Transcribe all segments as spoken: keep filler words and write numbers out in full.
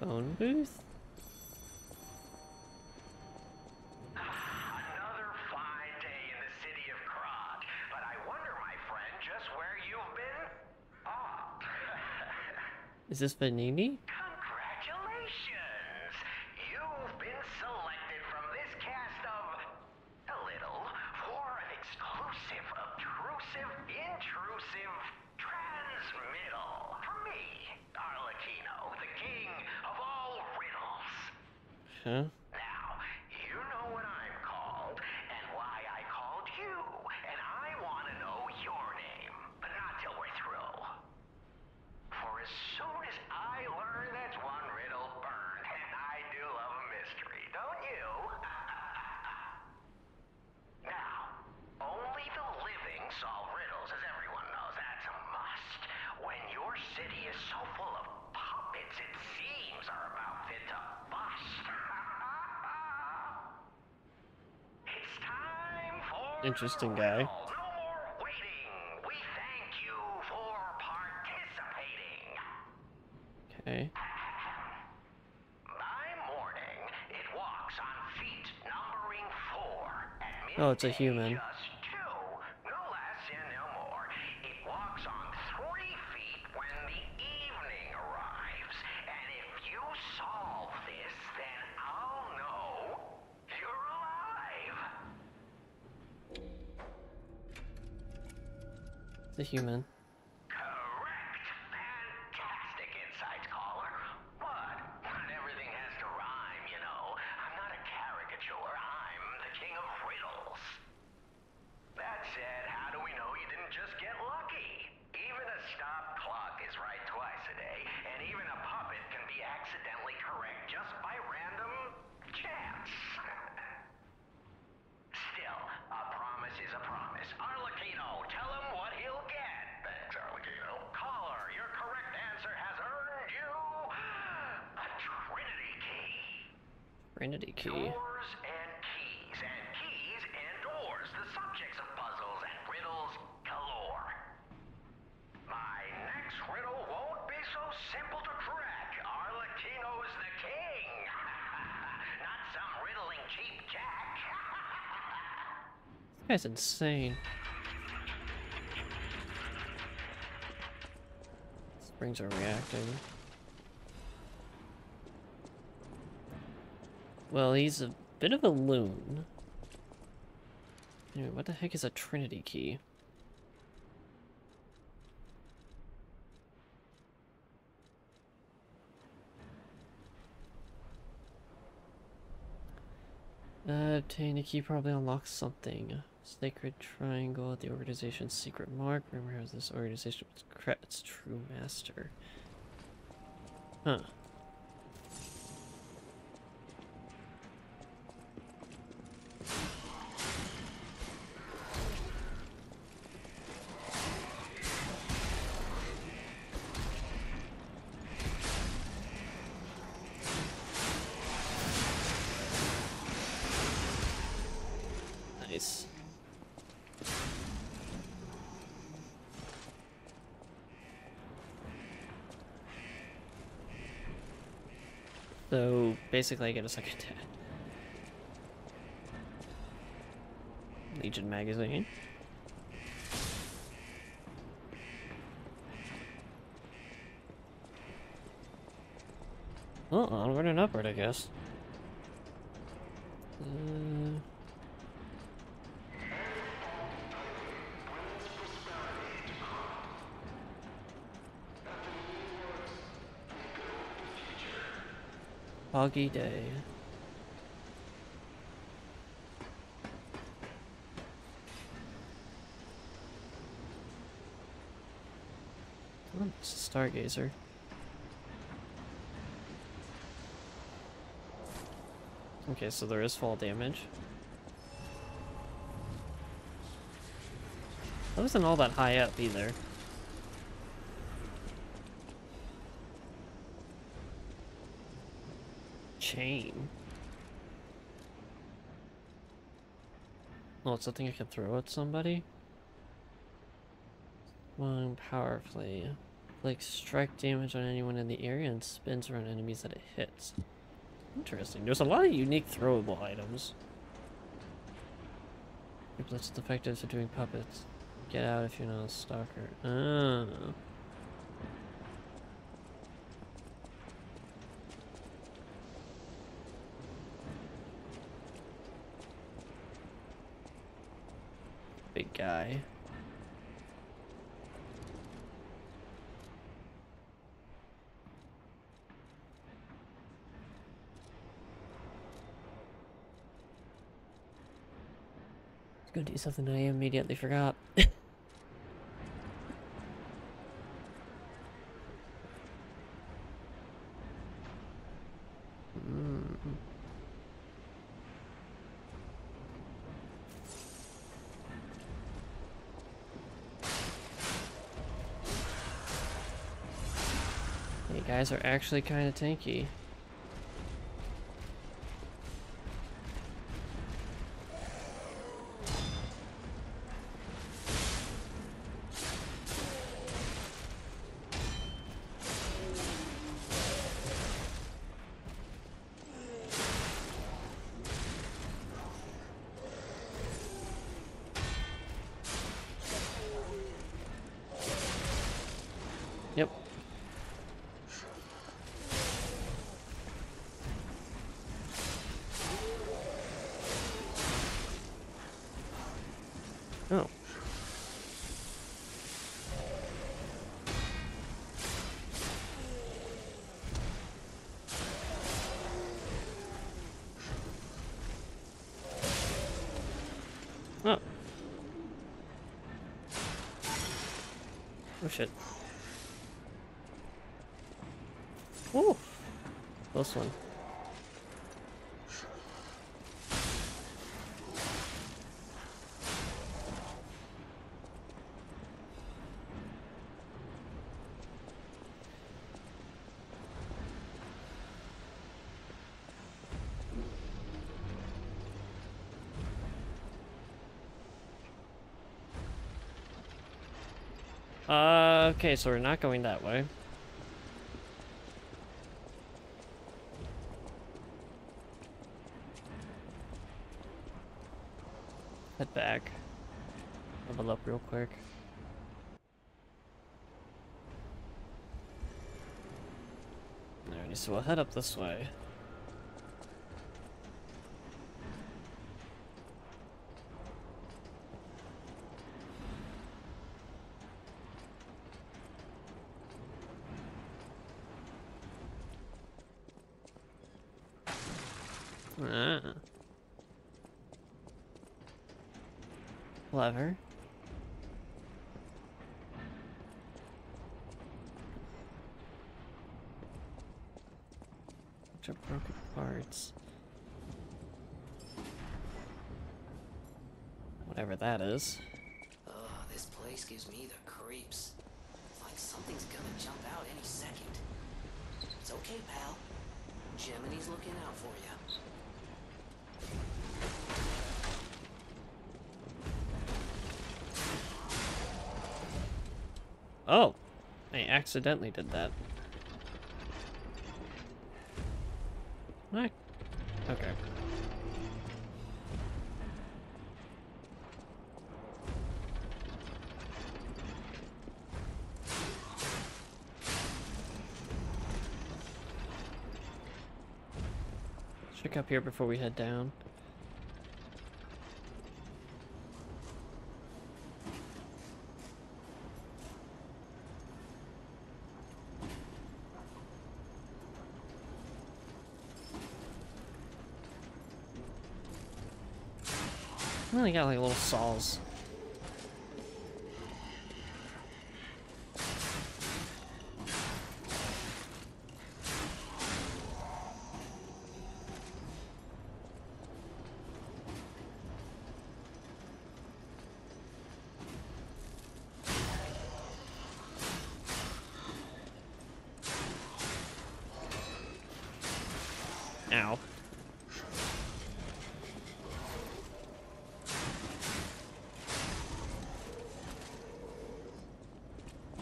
Phone booth? Another fine day in the city of Krat, but I wonder, my friend, just where you've been? Ah. Is this Vanini? Congratulations! You've been selected from this cast of a little for an exclusive, obtrusive, intrusive transmittal. From me, Arlecchino, the king of all riddles. Huh? Now, you know what I'm called, and why I called you, and I want to know your name, but not till we're through. For as soon as I learn that's one riddle burned, and I do love a mystery, don't you? Now, only the living solve riddles, as everyone knows. That's a must. When your city is so full of puppets, it seems are about fit to bust. It's time for interesting guy. No more waiting. We thank you for participating. Okay. By morning, it walks on feet numbering four. At oh, it's a human. The human. Correct. Fantastic insights, caller. But not everything has to rhyme, you know. I'm not a caricature. I'm the king of riddles. That said, how do we know you didn't just get lucky? Even a stop clock is right twice a day, and even a puppet can be accidentally correct just by random chance. Still, a promise is a promise. Arlecchino, tell him what he'll get. Thanks, Arlecchino. Caller, your correct answer has earned you a Trinity key. Trinity key. Doors and keys, and keys and doors, the subjects of puzzles and riddles galore. My next riddle won't be so simple to crack. Arlecchino's the king. Not some riddling cheap jack. That's insane. Springs are reacting. Well, he's a bit of a loon. Anyway, what the heck is a Trinity key? Uh, obtain a key probably unlocks something. Sacred Triangle, the organization's secret mark. Remember how this organization was Krat's true master. Huh. Nice. So basically I get a second dad. Legion magazine. Well, onward and upward, I guess. Uh... Foggy day. Oh, it's a Stargazer. Okay, so there is fall damage. That wasn't all that high up either. Chain. Oh, it's something I can throw at somebody? One powerfully. Like strike damage on anyone in the area and spins around enemies that it hits. Interesting. There's a lot of unique throwable items. Your blitz defectives are doing puppets. Get out if you're not a stalker. Oh. Big guy. Go do something I immediately forgot. mm. You guys are actually kind of tanky. Oh shit. Ooh! Close one. Uh, okay, so we're not going that way. Head back. Level up real quick. Alrighty, so we'll head up this way. Clever. Bunch of broken parts. Whatever that is. Oh, this place gives me the creeps. It's like something's gonna jump out any second. It's okay, pal. Gemini's looking out for you. Oh, I accidentally did that. What? Okay. Check up here before we head down. They got like little saws. Ow.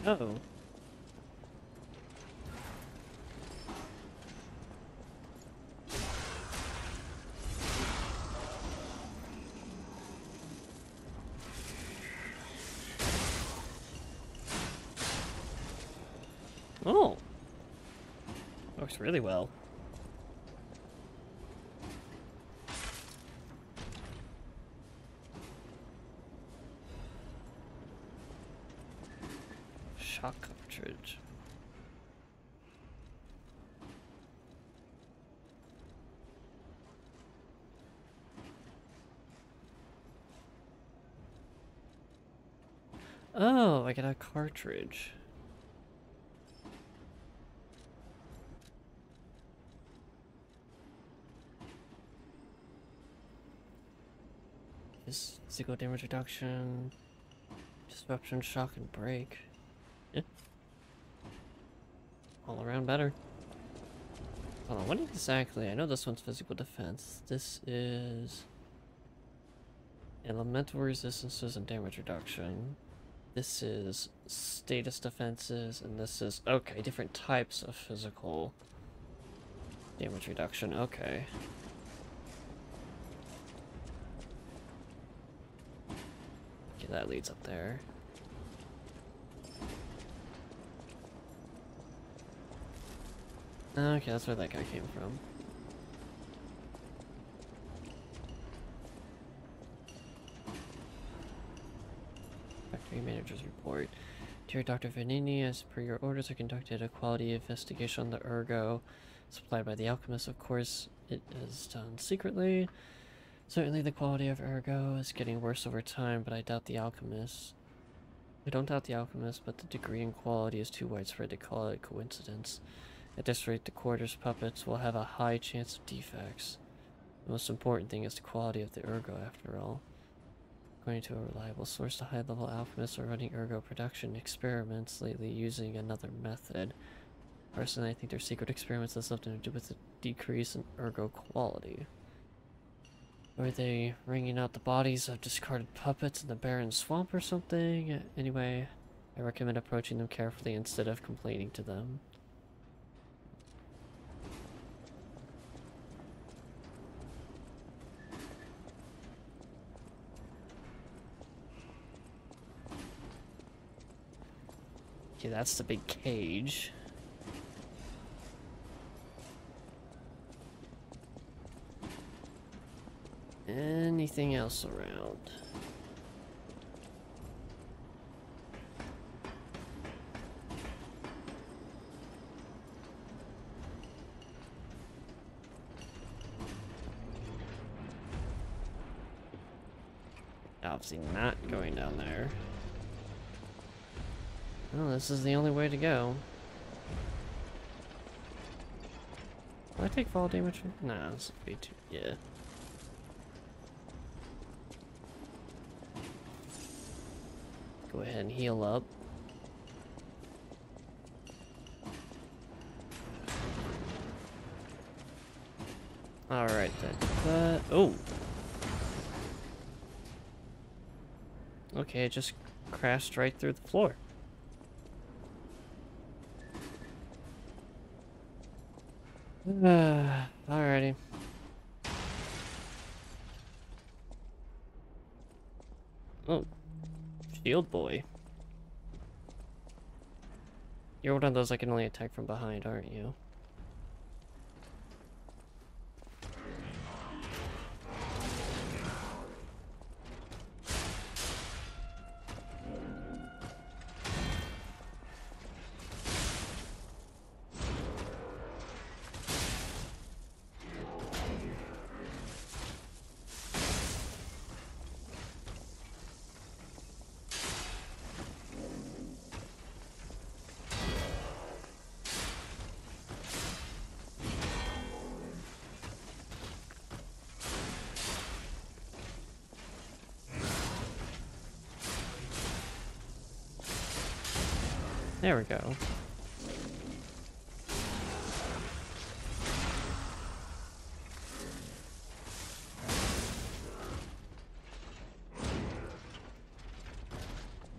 Oh. Oh. Works really well. Shock cartridge. Oh, I got a cartridge. This physical damage reduction, disruption, shock, and break. Yeah. All around better. Hold on, what exactly? I know this one's physical defense. This is elemental resistances and damage reduction. This is status defenses, and this is, okay, different types of physical damage reduction, okay. Okay, that leads up there. Okay, that's where that guy came from. Manager's report. Dear Doctor Vanini, as per your orders, I conducted a quality investigation on the ergo supplied by the alchemist. Of course, it is done secretly. Certainly the quality of ergo is getting worse over time, but I doubt the alchemist. I don't doubt the alchemist, but the degree in quality is too widespread to call it a coincidence. At this rate, the quarters puppets will have a high chance of defects. The most important thing is the quality of the ergo, after all. According to a reliable source, the high-level alchemists are running ergo production experiments lately using another method. Personally, I think their secret experiments have something to do with the decrease in ergo quality. Were they wringing out the bodies of discarded puppets in the barren swamp or something? Anyway, I recommend approaching them carefully instead of complaining to them. Okay, that's the big cage. Anything else around? Obviously not going down there. Well, this is the only way to go. Will I take fall damage? Nah, this would be too. Yeah. Go ahead and heal up. Alright then. Uh, oh! Okay, it just crashed right through the floor. Uh, alrighty. Oh, shield boy. You're one of those I can only attack from behind, aren't you? There we go.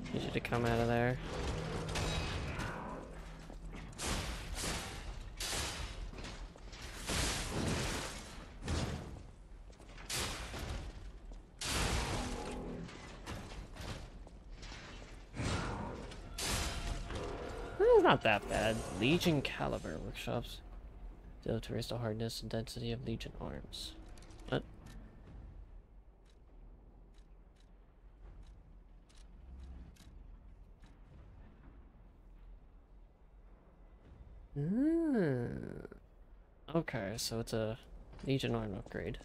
Need you to come out of there. It's not that bad. Legion Caliber Workshops. Deal to raise the hardness and density of Legion arms. What? Hmm. Okay, so it's a Legion arm upgrade.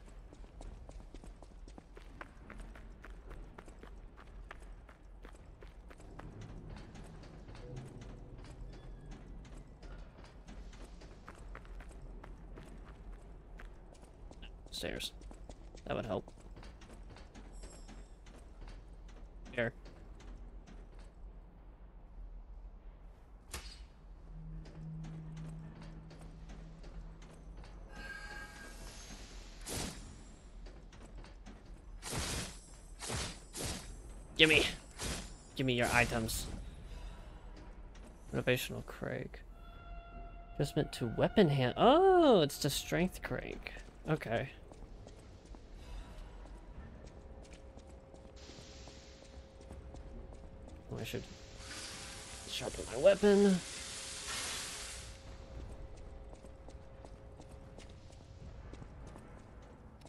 Stairs. That would help. There. Gimme! Gimme your items. Motivational Craig. Adjustment to weapon hand. Oh, it's to strength Craig. Okay. I should sharpen my weapon.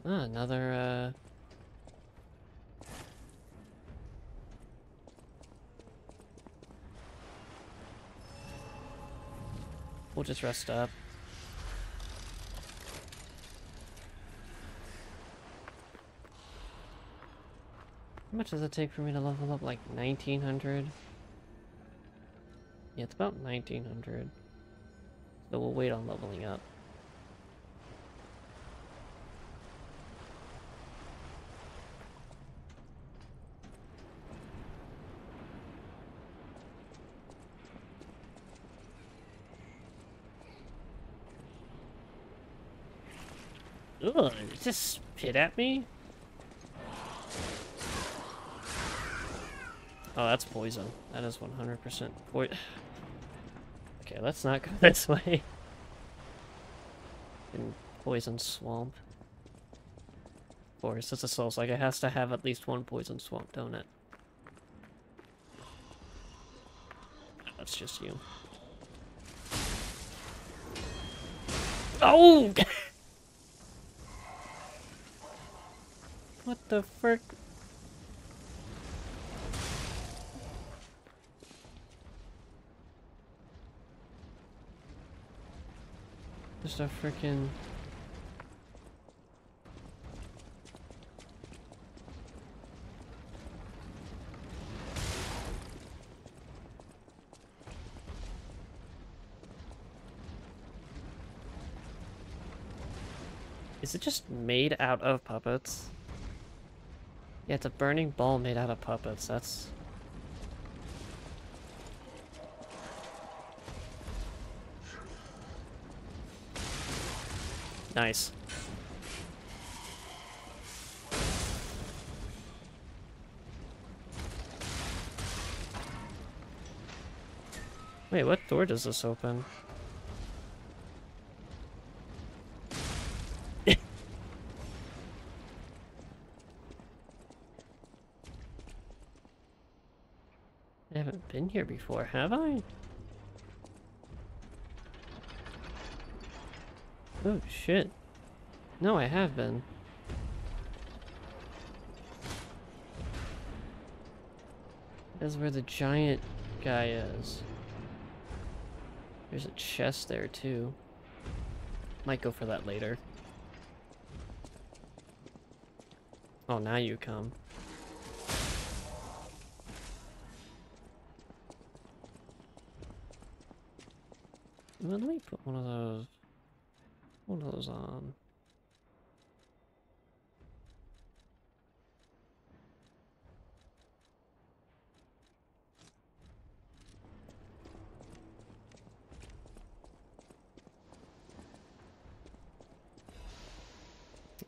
Ah, another, uh... we'll just rest up. How much does it take for me to level up? Like nineteen hundred? Yeah, it's about nineteen hundred. So we'll wait on leveling up. Ugh, did it just spit at me? Oh, that's poison. That is one hundred percent poison. Okay, let's not go this way. In poison swamp. Of course, it's a Souls like it has to have at least one poison swamp, don't it? That's just you. Oh! What the frick? Just a freaking. Is it just made out of puppets? Yeah, it's a burning ball made out of puppets. That's. Nice. Wait, what door does this open? I haven't been here before, have I? Oh, shit. No, I have been. That's where the giant guy is. There's a chest there, too. Might go for that later. Oh, now you come. Let me put one of those... One of those on.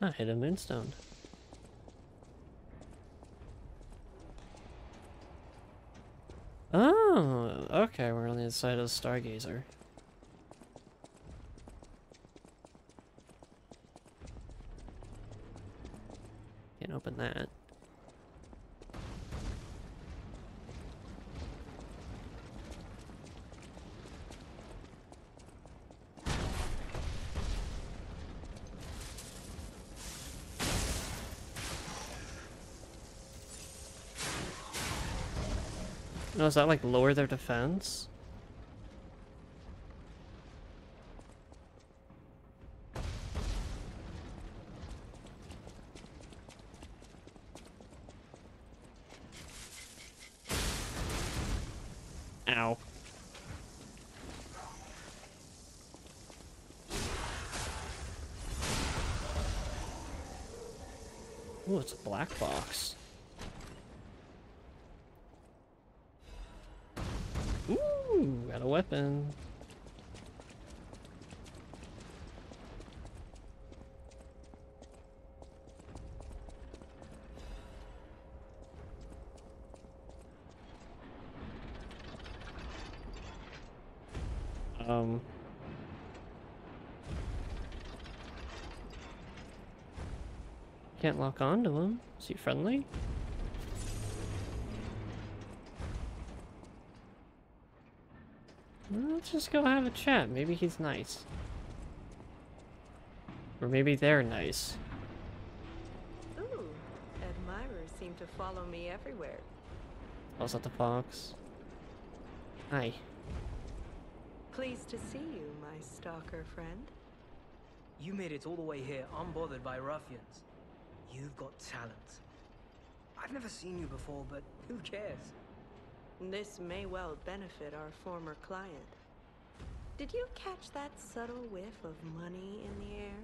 I hit a moonstone. Oh, okay, we're on the inside of the Stargazer. Can't open that. No, does that like lower their defense? Ow. Ooh, it's a black box. Ooh, got a weapon. Um... Can't lock onto him. Is he friendly? Let's just go have a chat. Maybe he's nice. Or maybe they're nice. Ooh, admirers seem to follow me everywhere. I was at the box. Hi. Pleased to see you, my stalker friend. You made it all the way here unbothered by ruffians. You've got talent. I've never seen you before, but who cares? This may well benefit our former client. Did you catch that subtle whiff of money in the air?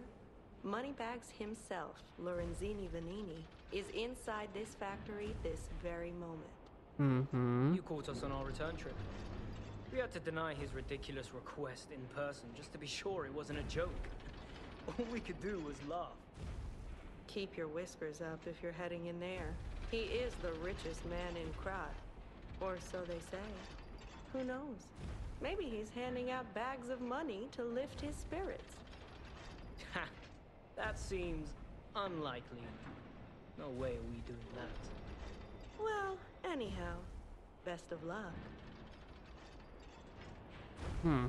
Moneybags himself, Lorenzini Vanini, is inside this factory this very moment. Mm-hmm. You caught us on our return trip. We had to deny his ridiculous request in person just to be sure it wasn't a joke. All we could do was laugh. Keep your whiskers up if you're heading in there. He is the richest man in Krat. Or so they say. Who knows? Maybe he's handing out bags of money to lift his spirits. Ha! That seems unlikely. No way are we doing that. Well, anyhow, best of luck. Hmm.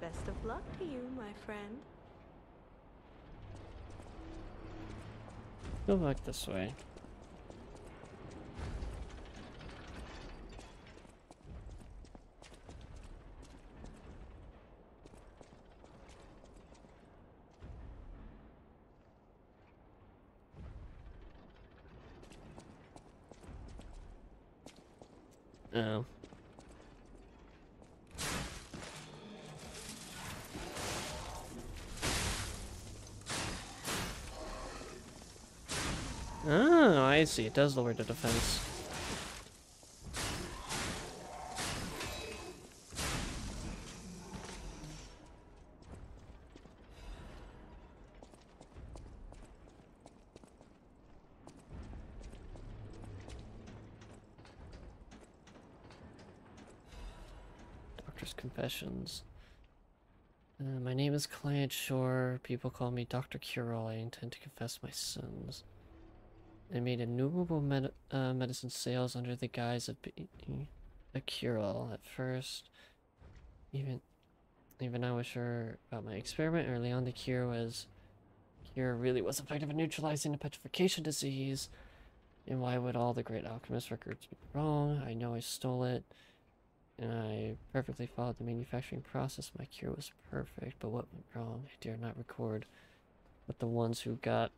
Best of luck to you, my friend. Go back this way. Oh. Oh, I see. It does lower the defense. Doctor's Confessions. Uh, my name is Client Shore. People call me Doctor Curell. I intend to confess my sins. I made innumerable med uh, medicine sales under the guise of being a cure-all at first. Even even I was sure about my experiment early on. The cure was cure really was effective in neutralizing the petrification disease. And why would all the great alchemist records be wrong? I know I stole it, and I perfectly followed the manufacturing process. My cure was perfect, but what went wrong? I dare not record. But the ones who got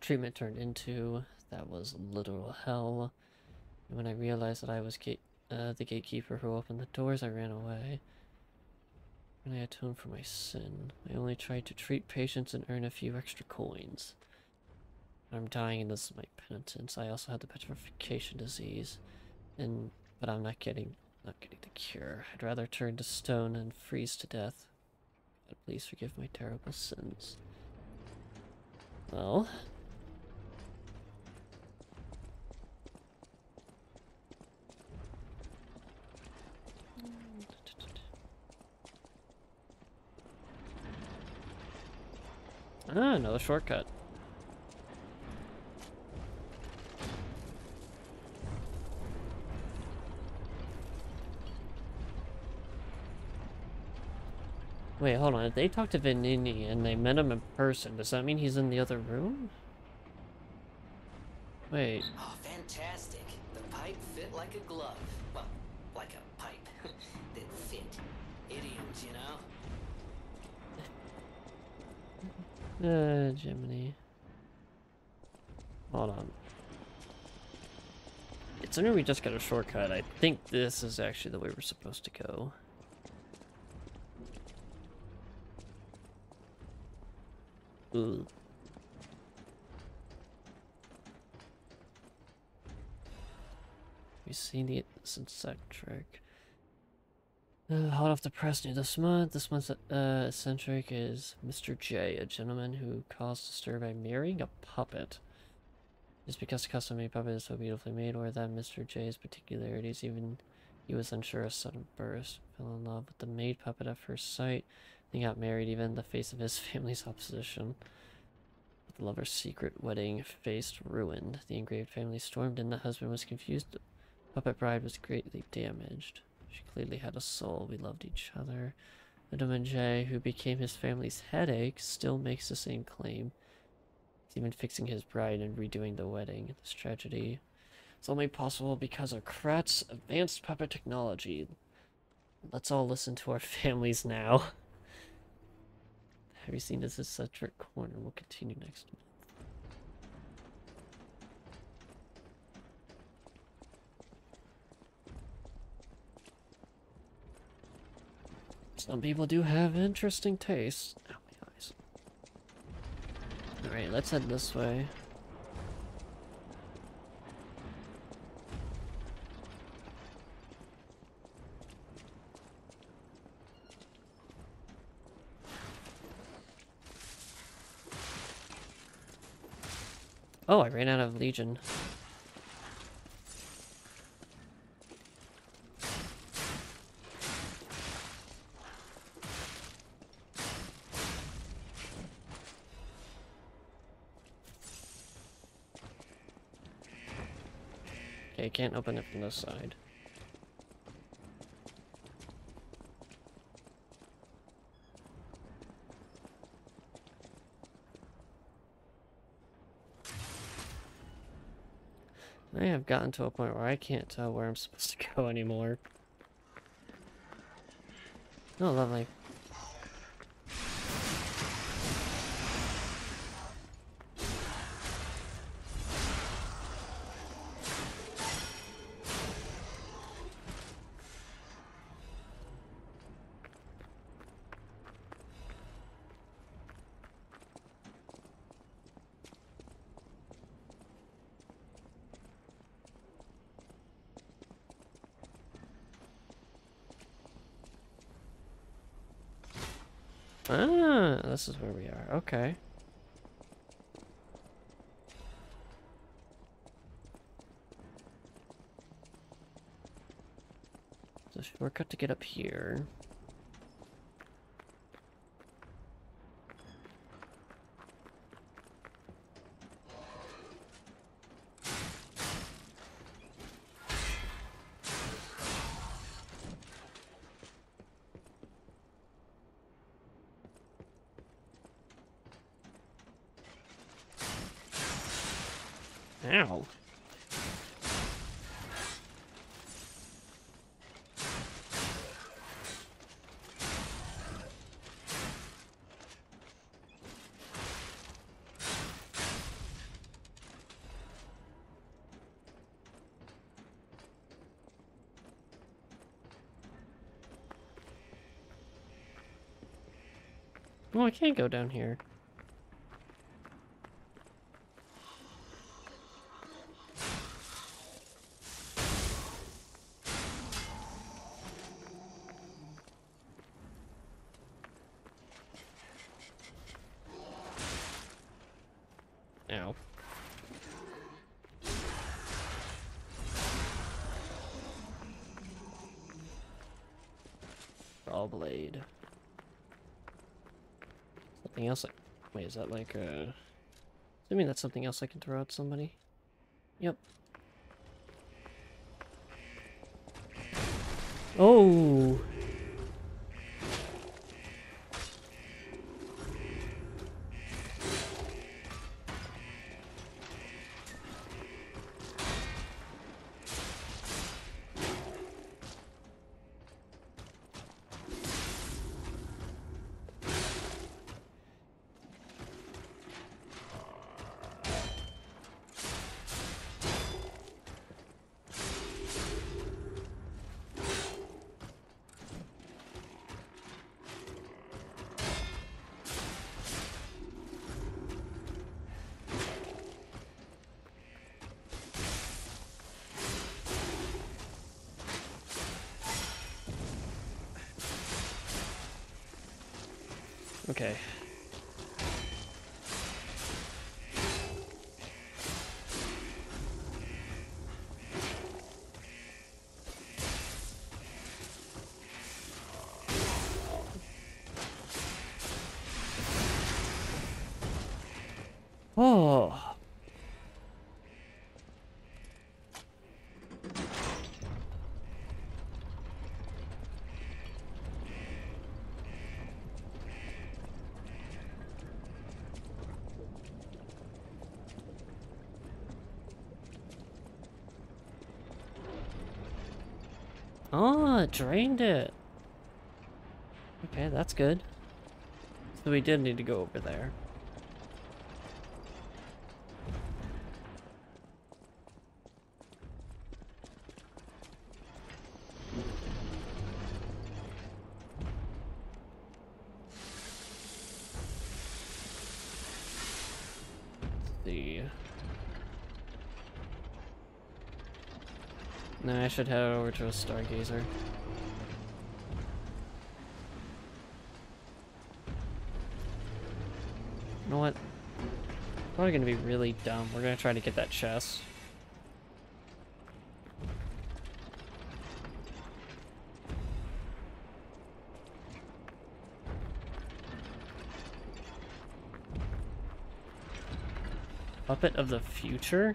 treatment turned into, that was literal hell. And when I realized that I was gate uh, the gatekeeper who opened the doors, I ran away. And I atoned for my sin. I only tried to treat patients and earn a few extra coins. I'm dying and this is my penitence. I also had the petrification disease, and but I'm not getting not getting the cure. I'd rather turn to stone and freeze to death. God, please forgive my terrible sins. Well. Ah, another shortcut. Wait, hold on. If they talked to Vanini and they met him in person, does that mean he's in the other room? Wait. Oh, fantastic. The pipe fit like a glove. Well, like a pipe. That fit. Idioms, you know? uh, Jiminy. Hold on. It's only we just got a shortcut. I think this is actually the way we're supposed to go. Ooh. We've seen it since that trick. Uh, hot off the press new this month. This month's uh, eccentric is Mister J, a gentleman who caused a stir by marrying a puppet. Just because the custom-made puppet is so beautifully made, or that Mister J's particularities, even he was unsure, a sudden burst, fell in love with the maid puppet at first sight. They got married even in the face of his family's opposition. With the lover's secret wedding faced ruined, the engraved family stormed in, the husband was confused, the puppet bride was greatly damaged. She clearly had a soul, we loved each other. Madame J, who became his family's headache, still makes the same claim. Even fixing his bride and redoing the wedding. This tragedy is only possible because of Krat's advanced puppet technology. Let's all listen to our families now. Have you seen this is such a corner? We'll continue next month. Some people do have interesting tastes. Alright, let's head this way. Oh, I ran out of Legion. Can't open it from this side. I have gotten to a point where I can't tell where I'm supposed to go anymore. Oh, lovely. Ah, this is where we are. Okay. So shortcut to get up here. Ow. Well, I can't go down here. Blade. Something else. I, wait, is that like a? I mean, that's something else I can throw at somebody. Yep. Oh. Okay. Oh. Oh, it drained it. Okay, that's good. So we did need to go over there. Now I should head over to a Stargazer. You know what? Probably gonna be really dumb. We're gonna try to get that chest. Puppet of the future?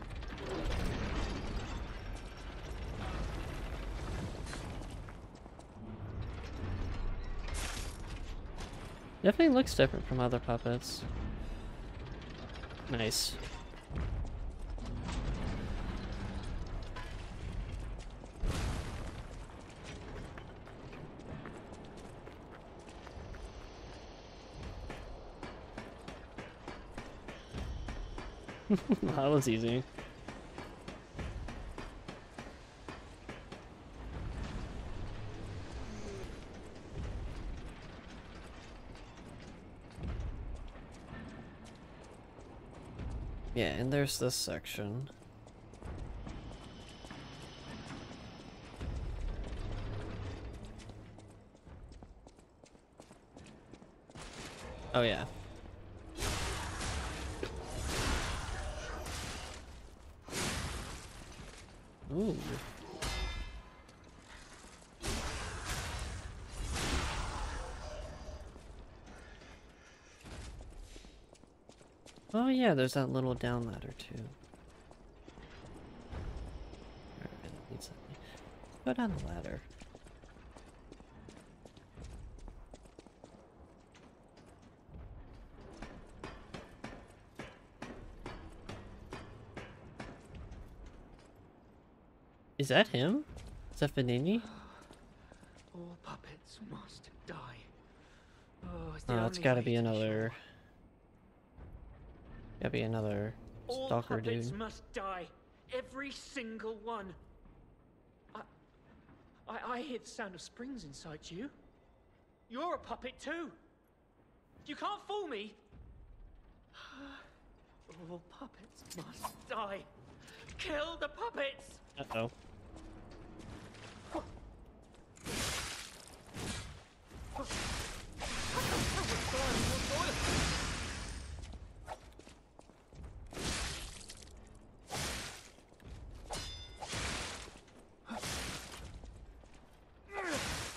Definitely looks different from other puppets. Nice. That was easy. Yeah, and there's this section. Oh yeah. Ooh. Oh yeah, there's that little down ladder too. Go down the ladder. Is that him? Is that Vanini? All puppets must die. Oh, it's, oh, it's gotta be another. Gotta be another stalker dude. All puppets must die, every single one. I, I, I hear the sound of springs inside you. You're a puppet too. You can't fool me. All puppets must die. Kill the puppets. Uh oh.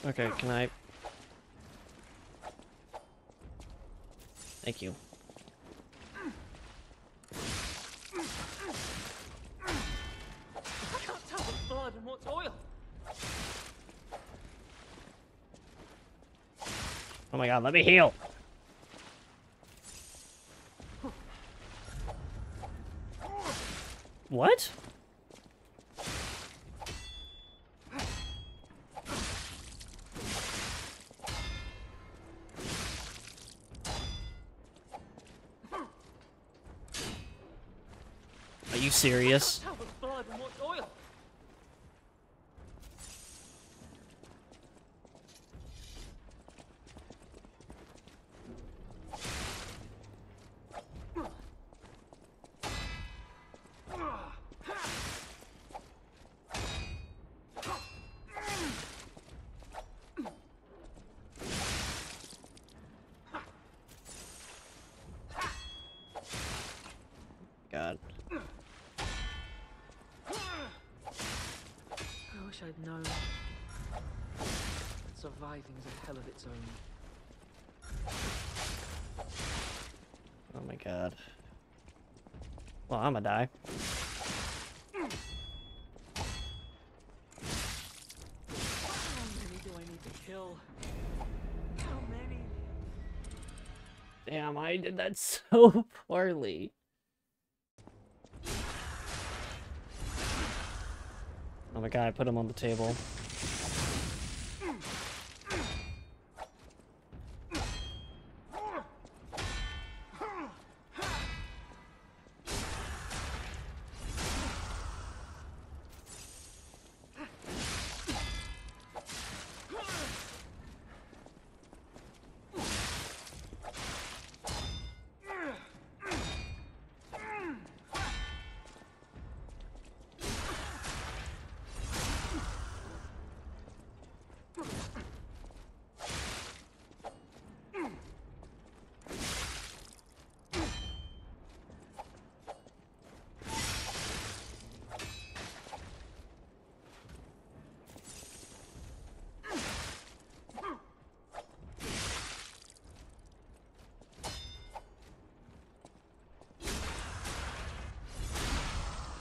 Okay, can I? Thank you. Oh my god, let me heal! What? Are you serious? god. I wish I'd known. Surviving's a hell of its own. Oh my god. Well, I'ma die. Damn, I did that so poorly. Oh my god, I put him on the table.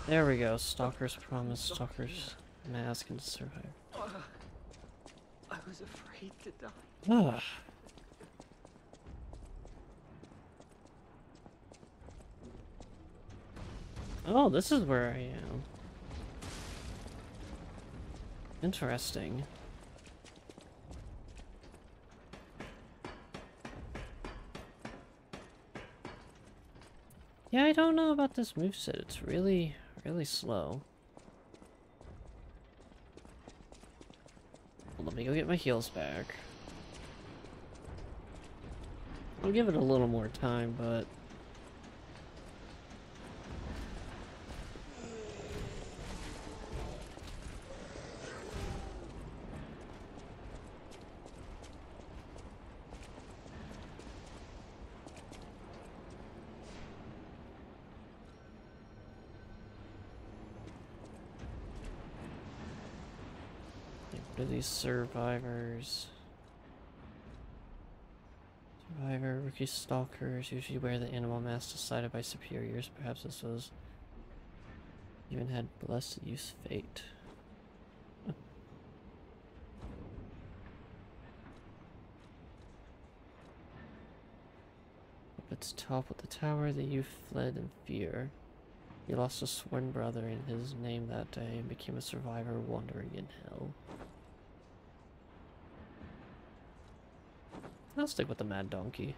There we go, Stalker's Promise, Stalker's Mask, and Survivor. I was afraid to die. Ugh. Oh, this is where I am. Interesting. Yeah, I don't know about this moveset, it's really... really slow. Well, let me go get my heals back. I'll give it a little more time, but... survivors. Survivor, rookie stalkers usually wear the animal mask decided by superiors. Perhaps this was even had blessed use fate. Huh. Up its top of the tower, the youth fled in fear. He lost a sworn brother in his name that day and became a survivor wandering in hell. I'll stick with the mad donkey.